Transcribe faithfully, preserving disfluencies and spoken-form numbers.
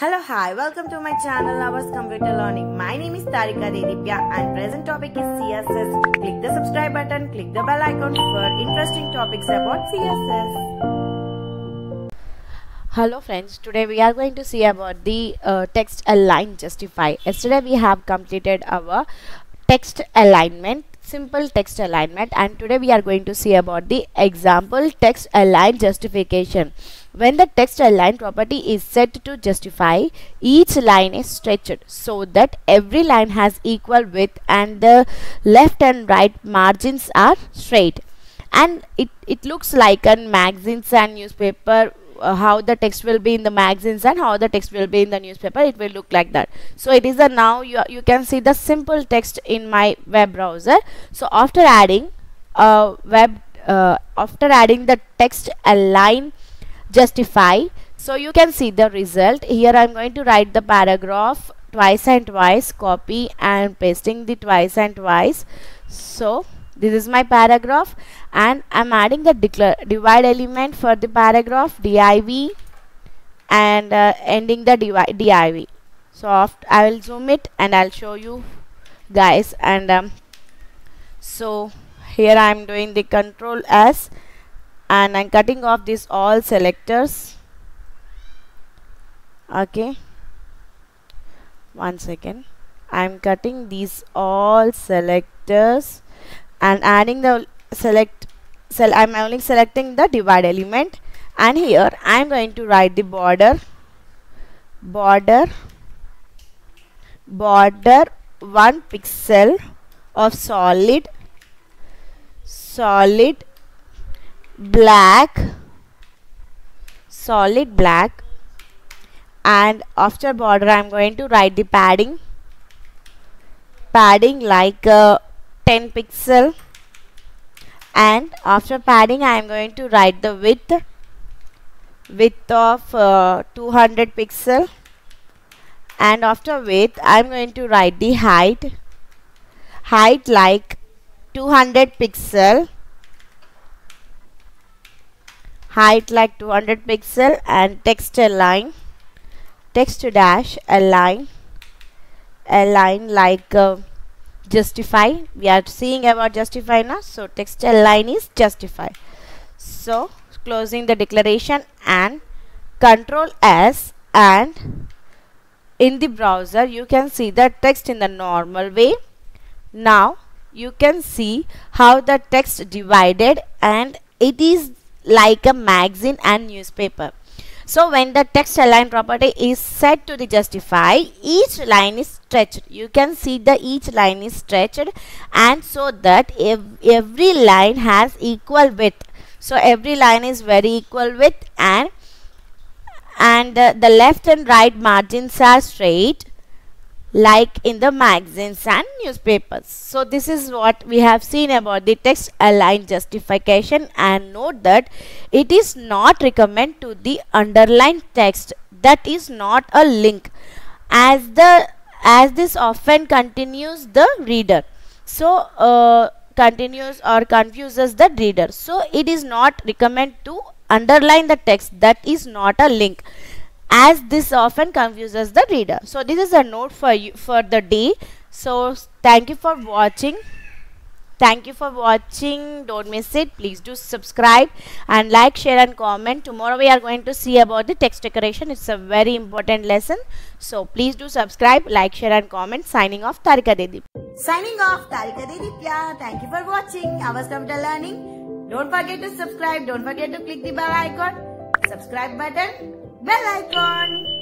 Hello, hi, welcome to my channel Ours Computer Learning. My name is Tarika Dedeepya and present topic is C S S. Click the subscribe button, click the bell icon for interesting topics about C S S. Hello friends, today we are going to see about the uh, text align justify. Yesterday we have completed our text alignment, simple text alignment, and today we are going to see about the example text align justification. When the text align property is set to justify, each line is stretched so that every line has equal width and the left and right margins are straight. And it, it looks like in magazines and newspaper, uh, how the text will be in the magazines and how the text will be in the newspaper, it will look like that. So it is a now you, you can see the simple text in my web browser. So after adding, uh, web, uh, after adding the text align justify, so you can see the result here. I'm going to write the paragraph twice and twice, copy and pasting the twice and twice. So this is my paragraph and I'm adding the declare divide element for the paragraph div and uh, ending the div. So after I will zoom it and I'll show you guys. And um, so here I'm doing the control S and I'm cutting off these all selectors. Okay, one second, I'm cutting these all selectors and adding the select cell. I'm only selecting the divide element and here I'm going to write the border border border one pixel of solid solid black solid black, and after border I'm going to write the padding padding like uh, ten pixel, and after padding I'm going to write the width width of uh, two hundred pixel, and after width I'm going to write the height height like two hundred pixel height like two hundred pixel, and text align text dash align align like uh, justify. We are seeing about justify now, so text align is justify. So closing the declaration and control S, and in the browser you can see the text in the normal way. Now you can see how the text divided and it is like a magazine and newspaper. So when the text align property is set to the justify, each line is stretched. You can see the each line is stretched, and so that ev every line has equal width. So every line is very equal width, and and uh, the left and right margins are straight like in the magazines and newspapers. So this is what we have seen about the text align justification, and note that it is not recommended to the underlined text that is not a link, as the as this often continues the reader. So uh, continues or confuses the reader. So it is not recommended to underline the text that is not a link, as this often confuses the reader. So this is a note for you for the day. So thank you for watching. Thank you for watching. Don't miss it. Please do subscribe and like, share and comment. Tomorrow we are going to see about the text decoration. It's a very important lesson. So please do subscribe, like, share and comment. Signing off, Tarika Dedeepya. Signing off, Tarika Dedeepya. Thank you for watching Ours Computer Learning. Don't forget to subscribe. Don't forget to click the bell icon. Subscribe button. Bell icon.